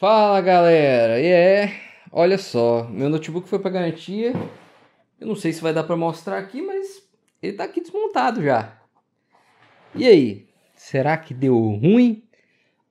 Fala galera, olha só, meu notebook foi para garantia, eu não sei se vai dar para mostrar aqui, mas ele tá aqui desmontado já. E aí, será que deu ruim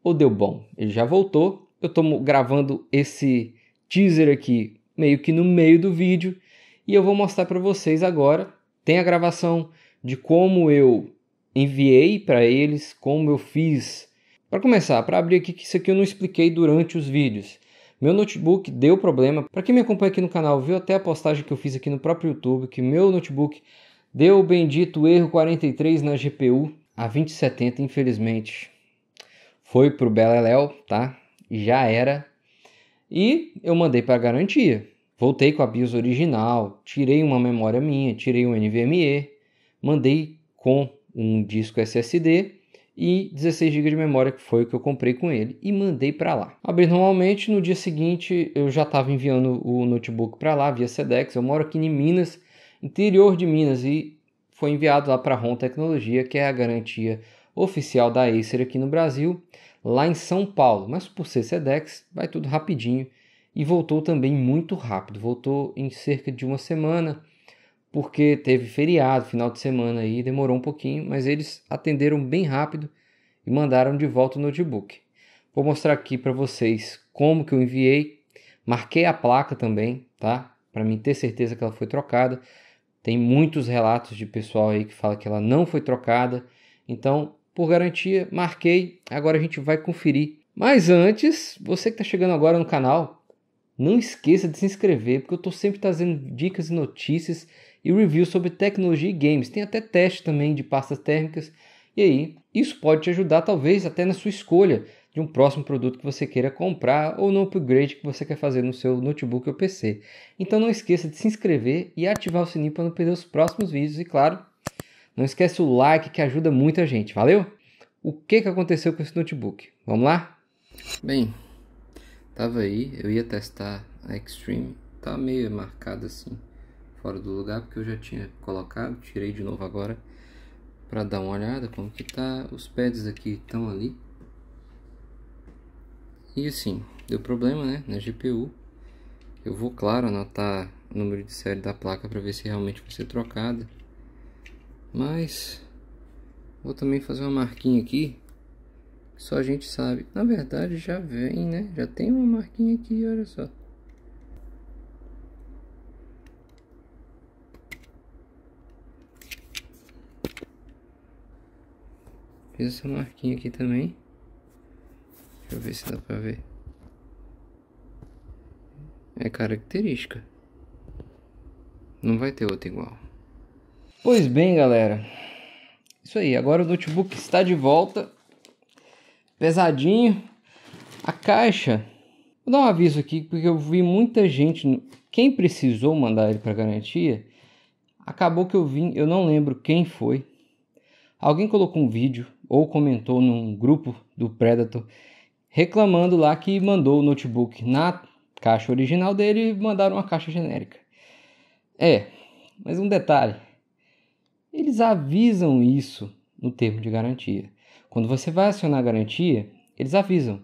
ou deu bom? Ele já voltou, eu tô gravando esse teaser aqui meio que no meio do vídeo e eu vou mostrar para vocês agora. Tem a gravação de como eu enviei para eles, como eu fiz. Para começar, para abrir aqui, que isso aqui eu não expliquei durante os vídeos. Meu notebook deu problema. Para quem me acompanha aqui no canal, viu até a postagem que eu fiz aqui no próprio YouTube, que meu notebook deu o bendito erro 43 na GPU. A 2070, infelizmente, foi pro beleléu, tá? Já era. E eu mandei para garantia. Voltei com a BIOS original, tirei uma memória minha, tirei um NVMe, mandei com um disco SSD e 16 GB de memória, que foi o que eu comprei com ele, e mandei para lá. Abri normalmente, no dia seguinte eu já estava enviando o notebook para lá via SEDEX. Eu moro aqui em Minas, interior de Minas, e foi enviado lá para a ROM Tecnologia, que é a garantia oficial da Acer aqui no Brasil, lá em São Paulo. Mas por ser SEDEX, vai tudo rapidinho, e voltou também muito rápido. Voltou em cerca de uma semana, porque teve feriado, final de semana aí, demorou um pouquinho, mas eles atenderam bem rápido e mandaram de volta o notebook. Vou mostrar aqui para vocês como que eu enviei. Marquei a placa também, tá? Para mim ter certeza que ela foi trocada. Tem muitos relatos de pessoal aí que fala que ela não foi trocada. Então, por garantia, marquei. Agora a gente vai conferir. Mas antes, você que está chegando agora no canal, não esqueça de se inscrever, porque eu estou sempre trazendo dicas e notícias e review sobre tecnologia e games. Tem até teste também de pastas térmicas. E aí, isso pode te ajudar talvez até na sua escolha de um próximo produto que você queira comprar ou no upgrade que você quer fazer no seu notebook ou PC. Então não esqueça de se inscrever e ativar o sininho para não perder os próximos vídeos. E claro, não esquece o like, que ajuda muita gente. Valeu? O que que aconteceu com esse notebook? Vamos lá? Bem, tava aí, eu ia testar a Extreme. Tá meio marcado assim, fora do lugar, porque eu já tinha colocado. Tirei de novo agora para dar uma olhada como que tá. Os pads aqui estão ali. E assim, deu problema, né, na GPU. Eu vou, claro, anotar o número de série da placa para ver se realmente vai ser trocada. Mas vou também fazer uma marquinha aqui, que só a gente sabe. Na verdade já vem, né, já tem uma marquinha aqui, olha só. Fiz essa marquinha aqui também. Deixa eu ver se dá pra ver. É característica. Não vai ter outra igual. Pois bem, galera. Isso aí, agora o notebook está de volta. Pesadinho. A caixa. Vou dar um aviso aqui, porque eu vi muita gente... Quem precisou mandar ele pra garantia, acabou que eu vi... Eu não lembro quem foi. Alguém colocou um vídeo ou comentou num grupo do Predator reclamando lá que mandou o notebook na caixa original dele e mandaram uma caixa genérica. É, mas um detalhe, eles avisam isso no termo de garantia. Quando você vai acionar a garantia, eles avisam.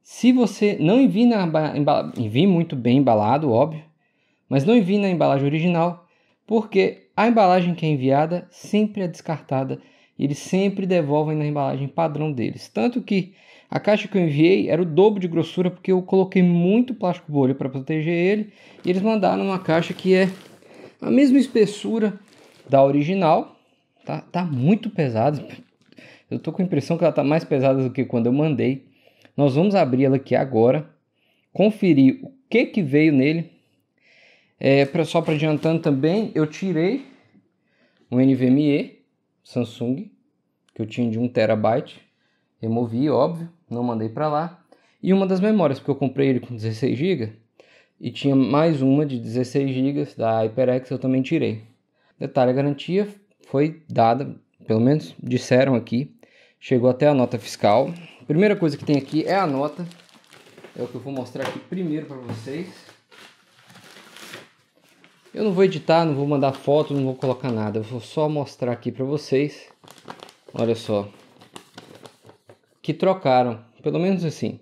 Se você não envie na embalagem, envie muito bem embalado, óbvio, mas não envie na embalagem original, porque a embalagem que é enviada sempre é descartada e eles sempre devolvem na embalagem padrão deles. Tanto que a caixa que eu enviei era o dobro de grossura, porque eu coloquei muito plástico bolha para proteger ele, e eles mandaram uma caixa que é a mesma espessura da original. Tá muito pesada. Eu tô com a impressão que ela tá mais pesada do que quando eu mandei. Nós vamos abrir ela aqui agora, conferir o que que veio nele. Só para adiantando também, eu tirei um NVMe Samsung que eu tinha de 1 TB, removi, óbvio, não mandei para lá, e uma das memórias, porque eu comprei ele com 16 GB e tinha mais uma de 16 GB da HyperX, eu também tirei. Detalhe, a garantia foi dada, pelo menos disseram aqui, chegou até a nota fiscal. Primeira coisa que tem aqui é a nota, é o que eu vou mostrar aqui primeiro para vocês. Eu não vou editar, não vou mandar foto, não vou colocar nada. Eu vou só mostrar aqui para vocês. Olha só. Que trocaram, pelo menos assim.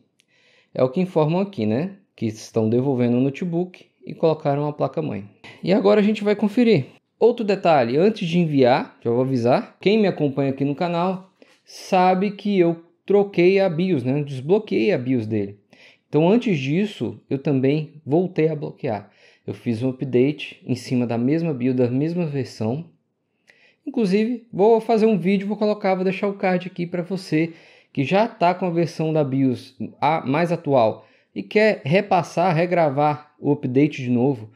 É o que informam aqui, né? Que estão devolvendo o notebook e colocaram a placa-mãe. E agora a gente vai conferir. Outro detalhe, antes de enviar, já vou avisar, quem me acompanha aqui no canal sabe que eu troquei a BIOS, né? Desbloqueei a BIOS dele. Então antes disso, eu também voltei a bloquear. Eu fiz um update em cima da mesma BIOS, da mesma versão. Inclusive, vou fazer um vídeo, vou colocar, vou deixar o card aqui para você que já está com a versão da BIOS mais atual e quer repassar, regravar o update de novo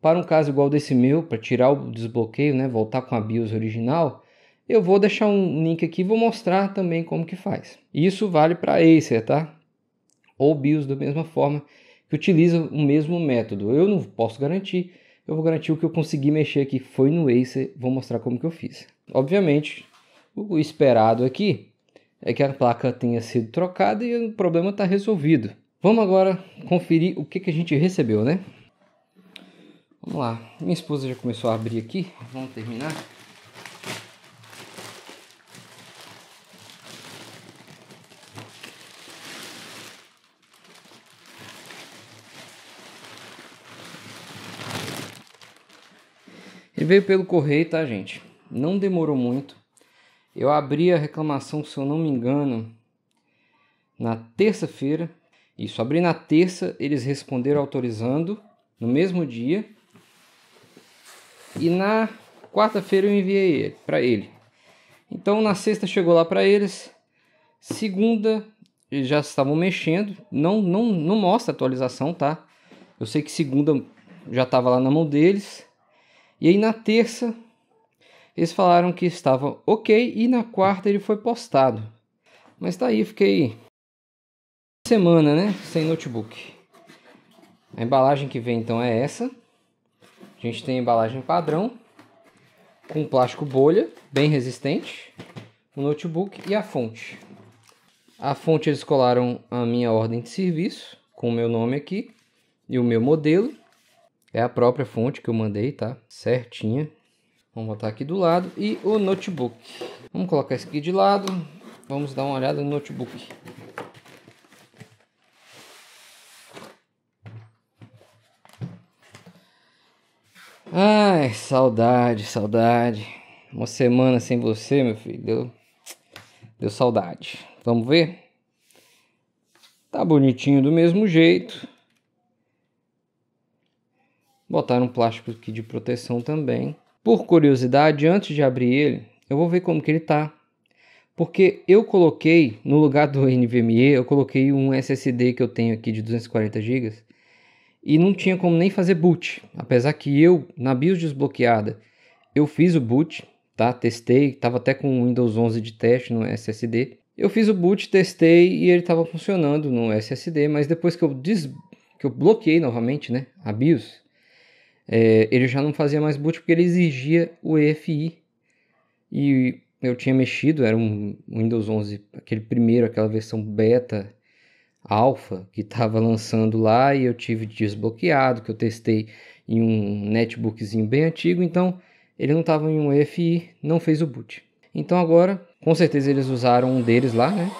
para um caso igual desse meu, para tirar o desbloqueio, né, voltar com a BIOS original. Eu vou deixar um link aqui, vou mostrar também como que faz. Isso vale para Acer, tá? Ou BIOS da mesma forma, que utiliza o mesmo método. Eu não posso garantir. Eu vou garantir o que eu consegui mexer aqui foi no Acer, vou mostrar como que eu fiz. Obviamente, o esperado aqui é que a placa tenha sido trocada e o problema está resolvido. Vamos agora conferir o que, que a gente recebeu, né? Vamos lá, minha esposa já começou a abrir aqui, vamos terminar. Ele veio pelo correio, tá, gente? Não demorou muito. Eu abri a reclamação, se eu não me engano, na terça-feira. Isso, abri na terça, eles responderam autorizando no mesmo dia. E na quarta-feira eu enviei para ele. Então na sexta chegou lá para eles. Segunda, eles já estavam mexendo. Não mostra atualização, tá? Eu sei que segunda já estava lá na mão deles. E aí na terça eles falaram que estava ok e na quarta ele foi postado. Mas tá aí, fiquei uma semana, né, sem notebook. A embalagem que vem então é essa. A gente tem a embalagem padrão com plástico bolha, bem resistente, o notebook e a fonte. A fonte eles colaram a minha ordem de serviço com o meu nome aqui e o meu modelo. É a própria fonte que eu mandei, tá? Certinha. Vamos botar aqui do lado. E o notebook. Vamos colocar isso aqui de lado. Vamos dar uma olhada no notebook. Ai, saudade, saudade. Uma semana sem você, meu filho. Deu saudade. Vamos ver? Tá bonitinho do mesmo jeito. Botaram um plástico aqui de proteção também. Por curiosidade, antes de abrir ele, eu vou ver como que ele tá. Porque eu coloquei, no lugar do NVMe, eu coloquei um SSD que eu tenho aqui de 240 GB. E não tinha como nem fazer boot. Apesar que eu, na BIOS desbloqueada, eu fiz o boot, tá? Testei, tava até com o Windows 11 de teste no SSD. Eu fiz o boot, testei e ele tava funcionando no SSD. Mas depois que eu bloqueei novamente, né, a BIOS... ele já não fazia mais boot porque ele exigia o EFI e eu tinha mexido, era um Windows 11, aquele primeiro, aquela versão beta alpha que estava lançando lá e eu tive desbloqueado, que eu testei em um netbookzinho bem antigo, então ele não estava em um EFI, não fez o boot. Então agora, com certeza eles usaram um deles lá, né?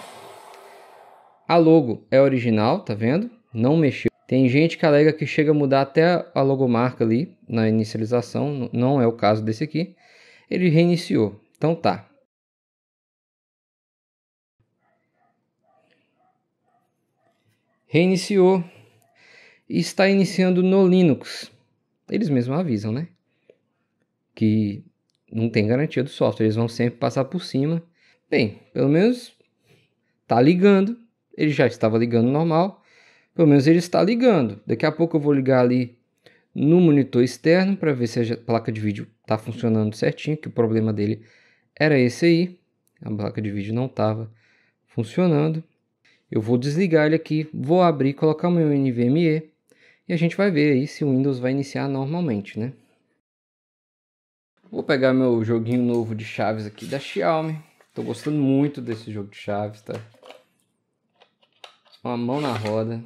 A logo é original, tá vendo? Não mexeu. Tem gente que alega que chega a mudar até a logomarca ali na inicialização, não é o caso desse aqui. Ele reiniciou, então tá. Reiniciou e está iniciando no Linux. Eles mesmos avisam, né? Que não tem garantia do software, eles vão sempre passar por cima. Bem, pelo menos tá ligando, ele já estava ligando normal. Pelo menos ele está ligando. Daqui a pouco eu vou ligar ali no monitor externo para ver se a placa de vídeo está funcionando certinho, que o problema dele era esse aí. A placa de vídeo não estava funcionando. Eu vou desligar ele aqui, vou abrir, colocar o meu NVMe e a gente vai ver aí se o Windows vai iniciar normalmente, né? Vou pegar meu joguinho novo de chaves aqui da Xiaomi. Estou gostando muito desse jogo de chaves, tá? Uma mão na roda.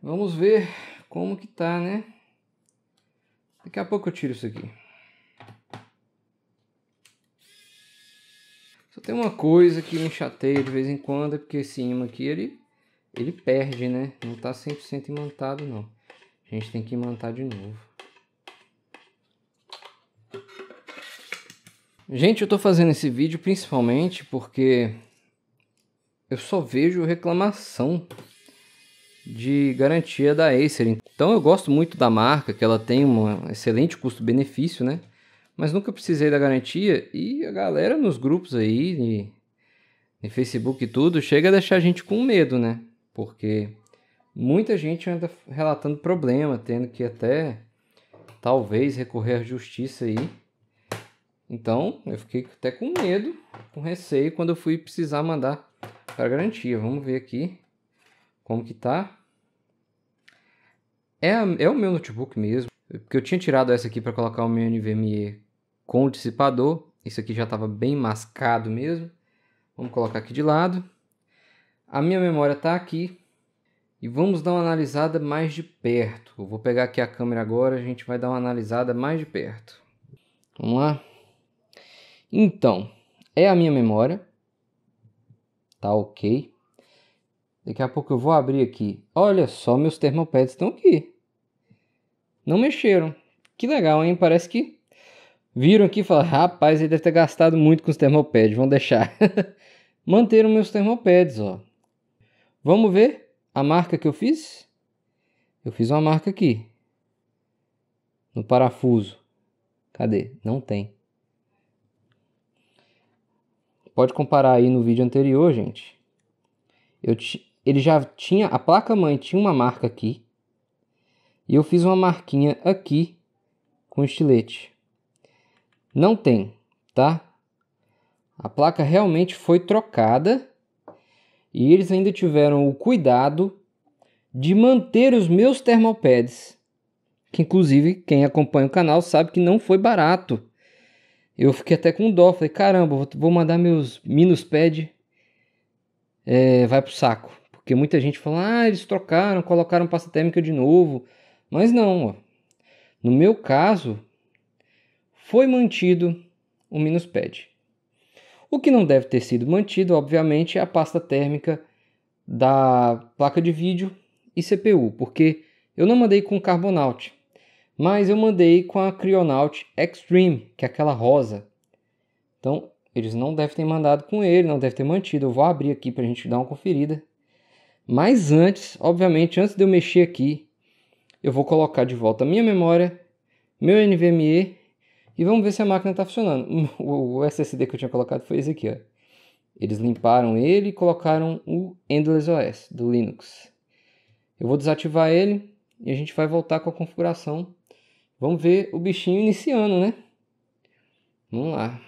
Vamos ver como que tá, né? Daqui a pouco eu tiro isso aqui. Só tem uma coisa que me chateia de vez em quando, é porque esse imã aqui, ele perde, né? Não tá 100% imantado, não. A gente tem que imantar de novo. Gente, eu tô fazendo esse vídeo principalmente porque eu só vejo reclamação de garantia da Acer. Então eu gosto muito da marca, que ela tem um excelente custo-benefício, né? Mas nunca precisei da garantia, e a galera nos grupos aí, em Facebook e tudo, chega a deixar a gente com medo, né? Porque muita gente anda relatando problema, tendo que até, talvez, recorrer à justiça aí. Então, eu fiquei até com medo, com receio, quando eu fui precisar mandar para garantia. Vamos ver aqui como que tá. É o meu notebook mesmo, porque eu tinha tirado essa aqui para colocar o meu NVMe com o dissipador. Isso aqui já estava bem mascado mesmo. Vamos colocar aqui de lado. A minha memória está aqui. E vamos dar uma analisada mais de perto. Eu vou pegar aqui a câmera agora, a gente vai dar uma analisada mais de perto. Vamos lá. Então, é a minha memória. Tá ok. Daqui a pouco eu vou abrir aqui. Olha só, meus thermopads estão aqui. Não mexeram. Que legal, hein? Parece que viram aqui e falaram, rapaz, ele deve ter gastado muito com os thermopads. Vão deixar. Manteram meus thermopads, ó. Vamos ver a marca que eu fiz? Eu fiz uma marca aqui. No parafuso. Cadê? Não tem. Pode comparar aí no vídeo anterior, gente. Ele já tinha... A placa-mãe tinha uma marca aqui. E eu fiz uma marquinha aqui com estilete. Não tem, tá? A placa realmente foi trocada. E eles ainda tiveram o cuidado de manter os meus thermopads. Que inclusive, quem acompanha o canal sabe que não foi barato. Eu fiquei até com dó. Falei, caramba, vou mandar meus minuspads. Vai pro saco. Porque muita gente fala, ah, eles trocaram, colocaram pasta térmica de novo... Mas não, ó. No meu caso, foi mantido o minuspad. O que não deve ter sido mantido, obviamente, é a pasta térmica da placa de vídeo e CPU, porque eu não mandei com o Carbonaut, mas eu mandei com a Kryonaut Extreme, que é aquela rosa. Então, eles não devem ter mandado com ele, não devem ter mantido. Eu vou abrir aqui para a gente dar uma conferida. Mas antes, obviamente, antes de eu mexer aqui, eu vou colocar de volta a minha memória, meu NVMe, e vamos ver se a máquina está funcionando. O SSD que eu tinha colocado foi esse aqui, ó. Eles limparam ele e colocaram o Endless OS do Linux. Eu vou desativar ele e a gente vai voltar com a configuração. Vamos ver o bichinho iniciando, né? Vamos lá.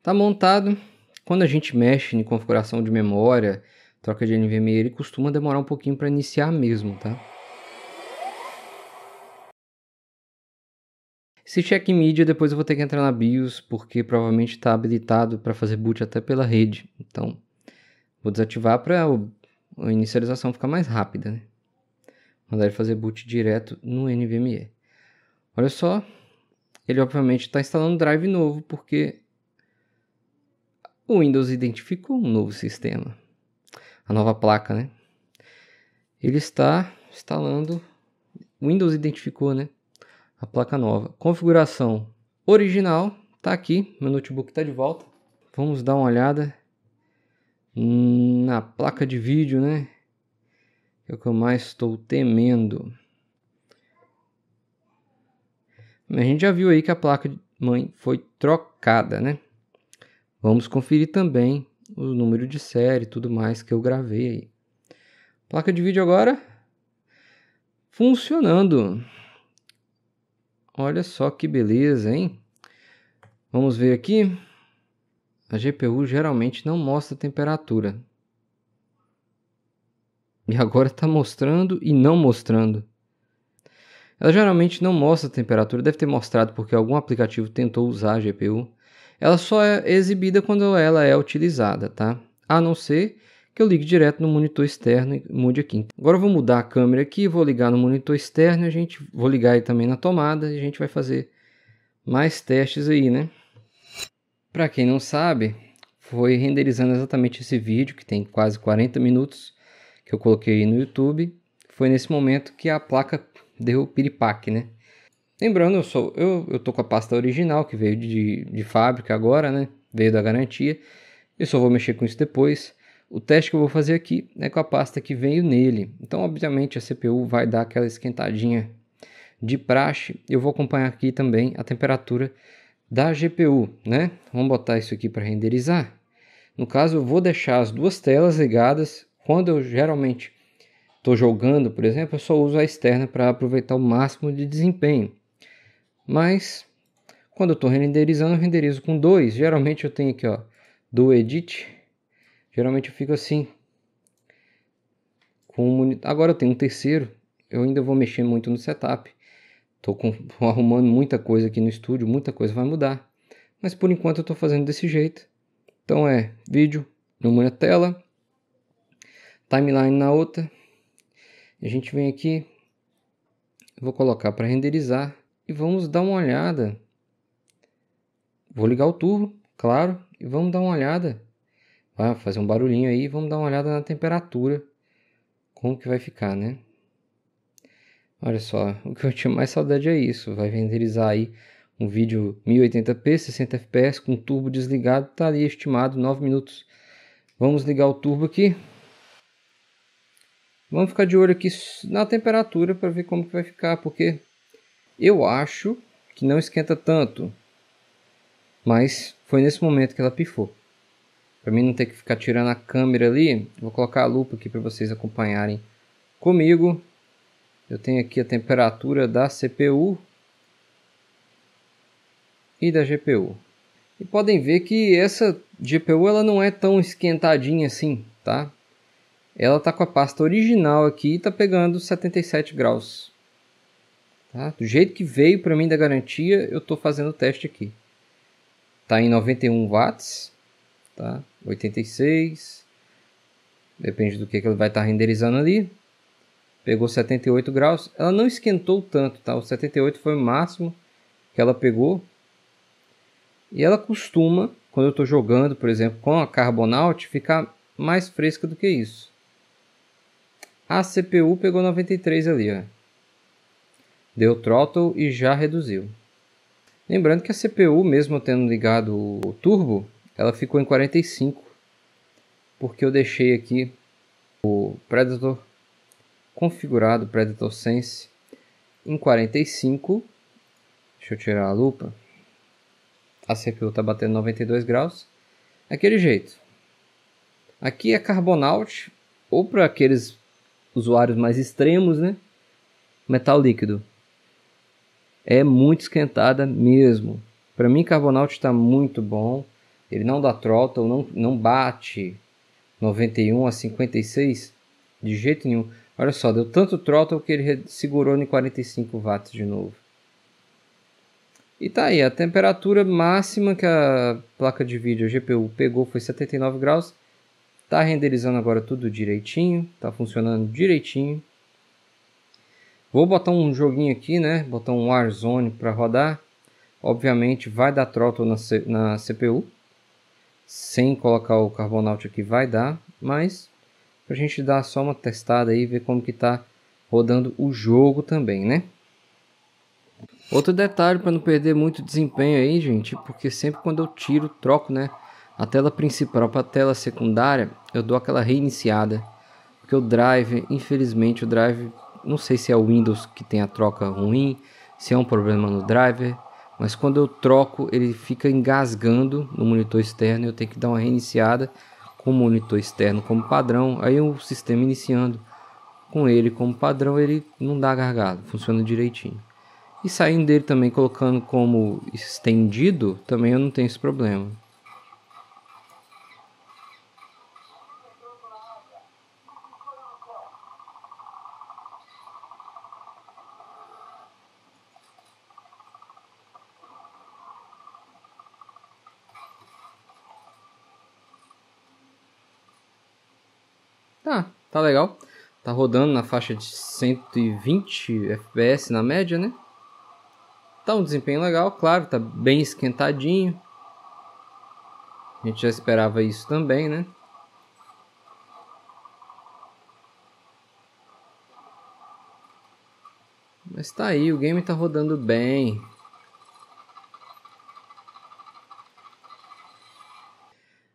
Tá montado. Quando a gente mexe em configuração de memória, troca de NVMe, ele costuma demorar um pouquinho para iniciar mesmo, tá? Esse check media depois eu vou ter que entrar na BIOS, porque provavelmente está habilitado para fazer boot até pela rede. Então, vou desativar para a inicialização ficar mais rápida, né? Mandar ele fazer boot direto no NVMe. Olha só, ele obviamente está instalando drive novo, porque... o Windows identificou um novo sistema, a nova placa, né? Ele está instalando, o Windows identificou, né? A placa nova. Configuração original, tá aqui, meu notebook tá de volta. Vamos dar uma olhada na placa de vídeo, né? É o que eu mais estou temendo. A gente já viu aí que a placa mãe foi trocada, né? Vamos conferir também o número de série e tudo mais que eu gravei aí. Placa de vídeo agora funcionando. Olha só que beleza, hein? Vamos ver aqui. A GPU geralmente não mostra a temperatura. E agora está mostrando e não mostrando. Ela geralmente não mostra a temperatura. Deve ter mostrado porque algum aplicativo tentou usar a GPU. Ela só é exibida quando ela é utilizada, tá? A não ser que eu ligo direto no monitor externo e mude aqui. Agora eu vou mudar a câmera aqui, vou ligar no monitor externo, vou ligar aí também na tomada e a gente vai fazer mais testes aí, né? Para quem não sabe, foi renderizando exatamente esse vídeo, que tem quase 40 minutos, que eu coloquei no YouTube. Foi nesse momento que a placa deu piripaque, né? Lembrando, eu tô com a pasta original, que veio de fábrica agora, né? Veio da garantia. Eu só vou mexer com isso depois. O teste que eu vou fazer aqui é com a pasta que veio nele. Então, obviamente, a CPU vai dar aquela esquentadinha de praxe. Eu vou acompanhar aqui também a temperatura da GPU, né? Vamos botar isso aqui para renderizar. No caso, eu vou deixar as duas telas ligadas. Quando eu geralmente estou jogando, por exemplo, eu só uso a externa para aproveitar o máximo de desempenho. Mas quando eu estou renderizando, eu renderizo com dois. Geralmente eu tenho aqui, ó, do Edit. Geralmente eu fico assim. Com um monitor. Agora eu tenho um terceiro. Eu ainda vou mexer muito no setup. Estou arrumando muita coisa aqui no estúdio. Muita coisa vai mudar. Mas por enquanto eu estou fazendo desse jeito. Então é vídeo numa tela. Timeline na outra. A gente vem aqui. Vou colocar para renderizar. E vamos dar uma olhada. Vou ligar o turbo, claro. E vamos dar uma olhada. Vai fazer um barulhinho aí. Vamos dar uma olhada na temperatura. Como que vai ficar, né? Olha só. O que eu tinha mais saudade é isso. Vai renderizar aí um vídeo 1080p, 60fps. Com o turbo desligado. Tá ali estimado 9 minutos. Vamos ligar o turbo aqui. Vamos ficar de olho aqui na temperatura. Para ver como que vai ficar. Porque... eu acho que não esquenta tanto, mas foi nesse momento que ela pifou. Para mim não ter que ficar tirando a câmera ali, vou colocar a lupa aqui para vocês acompanharem comigo. Eu tenho aqui a temperatura da CPU e da GPU. E podem ver que essa GPU ela não é tão esquentadinha assim, tá? Ela tá com a pasta original aqui e tá pegando 77 graus. Tá? Do jeito que veio para mim da garantia, eu estou fazendo o teste aqui. Está em 91 watts, tá? 86, depende do que ela vai estar renderizando ali. Pegou 78 graus, ela não esquentou tanto, tá? O 78 foi o máximo que ela pegou. E ela costuma, quando eu estou jogando, por exemplo, com a Carbonaut, ficar mais fresca do que isso. A CPU pegou 93 ali, ó. Deu throttle e já reduziu. Lembrando que a CPU, mesmo tendo ligado o turbo, ela ficou em 45. Porque eu deixei aqui o Predator configurado, Predator Sense, em 45. Deixa eu tirar a lupa. A CPU está batendo 92 graus. Aquele jeito. Aqui é Carbonaut, ou para aqueles usuários mais extremos, né? Metal líquido. É muito esquentada mesmo. Para mim, Carbonaut está muito bom. Ele não dá throttle, não bate 91 a 56 de jeito nenhum. Olha só, deu tanto throttle que ele segurou em 45 watts de novo. E tá aí, a temperatura máxima que a placa de vídeo, a GPU, pegou foi 79 graus. Tá renderizando agora tudo direitinho, tá funcionando direitinho. Vou botar um joguinho aqui, né? Botar um Warzone para rodar. Obviamente vai dar throttle na CPU. Sem colocar o Carbonaut aqui vai dar. Mas pra gente dar só uma testada aí, ver como que tá rodando o jogo também, né? Outro detalhe para não perder muito desempenho aí, gente. Porque sempre quando eu tiro, troco, né? A tela principal para a tela secundária, eu dou aquela reiniciada. Porque o drive, infelizmente, o drive... não sei se é o Windows que tem a troca ruim, se é um problema no driver, mas quando eu troco ele fica engasgando no monitor externo. Eu tenho que dar uma reiniciada com o monitor externo como padrão. Aí o sistema iniciando com ele como padrão, ele não dá gargalo, funciona direitinho. E saindo dele também, colocando como estendido, também eu não tenho esse problema. Tá legal. Tá rodando na faixa de 120 FPS na média, né? Tá um desempenho legal, claro, tá bem esquentadinho. A gente já esperava isso também, né? Mas tá aí, o game tá rodando bem.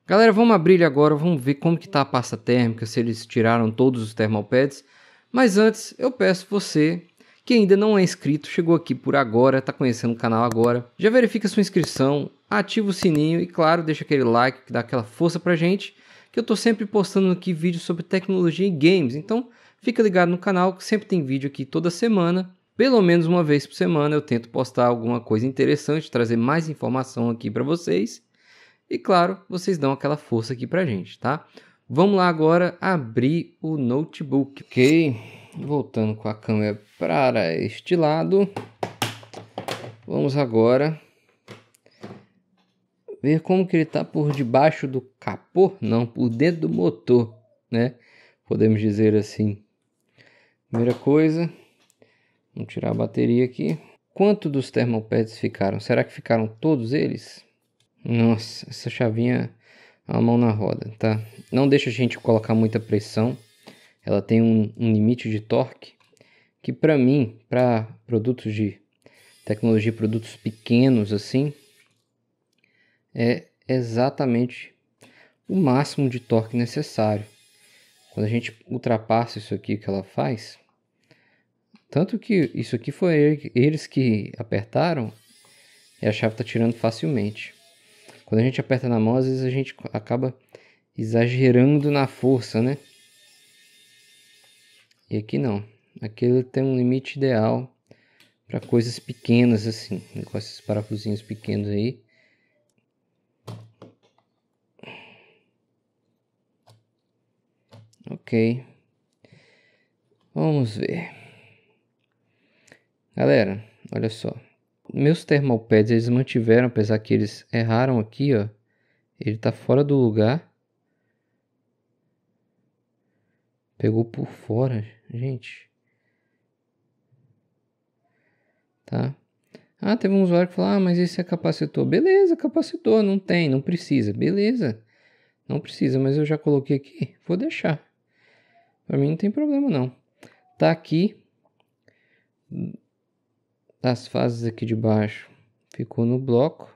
Galera, vamos abrir ele agora, vamos ver como que tá a pasta térmica, se eles tiraram todos os thermalpads. Mas antes, eu peço você que ainda não é inscrito, chegou aqui por agora, tá conhecendo o canal agora, já verifica sua inscrição, ativa o sininho e, claro, deixa aquele like que dá aquela força pra gente, que eu tô sempre postando aqui vídeos sobre tecnologia e games, então fica ligado no canal que sempre tem vídeo aqui toda semana. Pelo menos uma vez por semana eu tento postar alguma coisa interessante, trazer mais informação aqui para vocês. E claro, vocês dão aquela força aqui pra gente, tá? Vamos lá agora abrir o notebook. Ok, voltando com a câmera para este lado. Vamos agora ver como que ele tá por debaixo do capô, não, por dentro do motor, né? Podemos dizer assim. Primeira coisa, vamos tirar a bateria aqui. Quanto dos thermalpads ficaram? Será que ficaram todos eles? Nossa, essa chavinha é a mão na roda, tá? Não deixa a gente colocar muita pressão. Ela tem um limite de torque que, para mim, para produtos de tecnologia, produtos pequenos assim, é exatamente o máximo de torque necessário. Quando a gente ultrapassa isso aqui que ela faz, tanto que isso aqui foi eles que apertaram e a chave tá tirando facilmente. Quando a gente aperta na mão, às vezes a gente acaba exagerando na força, né? E aqui não. Aqui ele tem um limite ideal para coisas pequenas assim, com esses parafusinhos pequenos aí. Ok. Vamos ver. Galera, olha só. Meus thermalpads eles mantiveram, apesar que eles erraram aqui, ó. Ele tá fora do lugar. Pegou por fora, gente. Tá? Ah, teve um usuário que falou, ah, mas esse é capacitor. Beleza, capacitor, não tem, não precisa. Beleza, não precisa, mas eu já coloquei aqui, vou deixar. Pra mim não tem problema não. Tá aqui. As fases aqui de baixo ficou no bloco.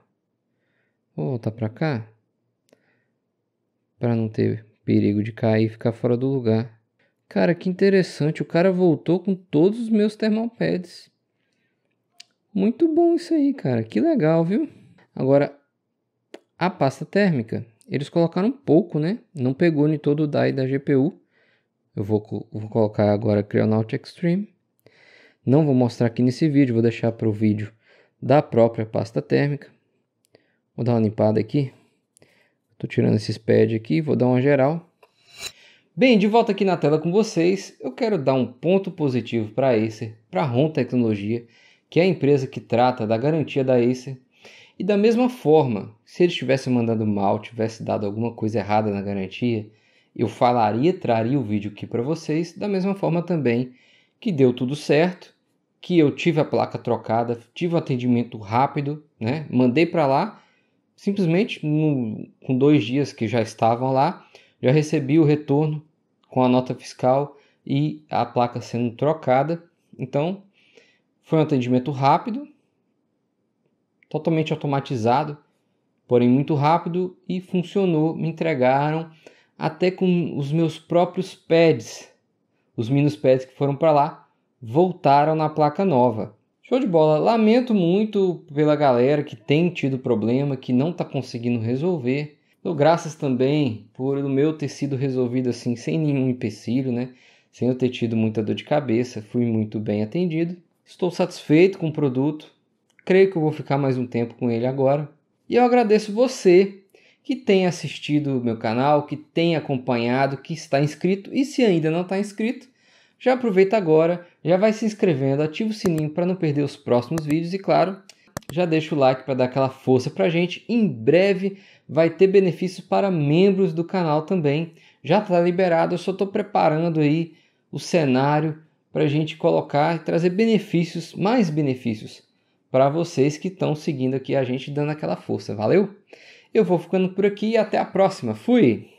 Vou voltar para cá para não ter perigo de cair e ficar fora do lugar. Cara, que interessante, o cara voltou com todos os meus thermalpads. Muito bom isso aí, cara, que legal, viu? Agora a pasta térmica, eles colocaram um pouco, né? Não pegou em todo o DAI da GPU. Eu vou colocar agora Kryonaut Extreme. Não vou mostrar aqui nesse vídeo, vou deixar para o vídeo da própria pasta térmica. Vou dar uma limpada aqui. Estou tirando esses pads aqui, vou dar uma geral. Bem, de volta aqui na tela com vocês. Eu quero dar um ponto positivo para a Acer, para a ROM Tecnologia, que é a empresa que trata da garantia da Acer. E da mesma forma, se eles tivessem mandado mal, tivesse dado alguma coisa errada na garantia, eu falaria, traria o vídeo aqui para vocês. Da mesma forma também que deu tudo certo, que eu tive a placa trocada, tive o atendimento rápido, né? Mandei para lá, simplesmente com 2 dias que já estavam lá, já recebi o retorno com a nota fiscal e a placa sendo trocada. Então, foi um atendimento rápido, totalmente automatizado, porém muito rápido e funcionou. Me entregaram até com os meus próprios pads. Os minus pads que foram para lá voltaram na placa nova. Show de bola. Lamento muito pela galera que tem tido problema, que não está conseguindo resolver. Dou graças também por o meu ter sido resolvido assim, sem nenhum empecilho, né? Sem eu ter tido muita dor de cabeça. Fui muito bem atendido. Estou satisfeito com o produto. Creio que eu vou ficar mais um tempo com ele agora. E eu agradeço você que tem assistido o meu canal, que tem acompanhado, que está inscrito. E se ainda não está inscrito, já aproveita agora, já vai se inscrevendo, ativa o sininho para não perder os próximos vídeos. E claro, já deixa o like para dar aquela força para a gente. Em breve vai ter benefícios para membros do canal também. já está liberado, eu só estou preparando aí o cenário para a gente colocar e trazer benefícios, mais benefícios para vocês que estão seguindo aqui a gente, dando aquela força, valeu? Eu vou ficando por aqui e até a próxima, fui!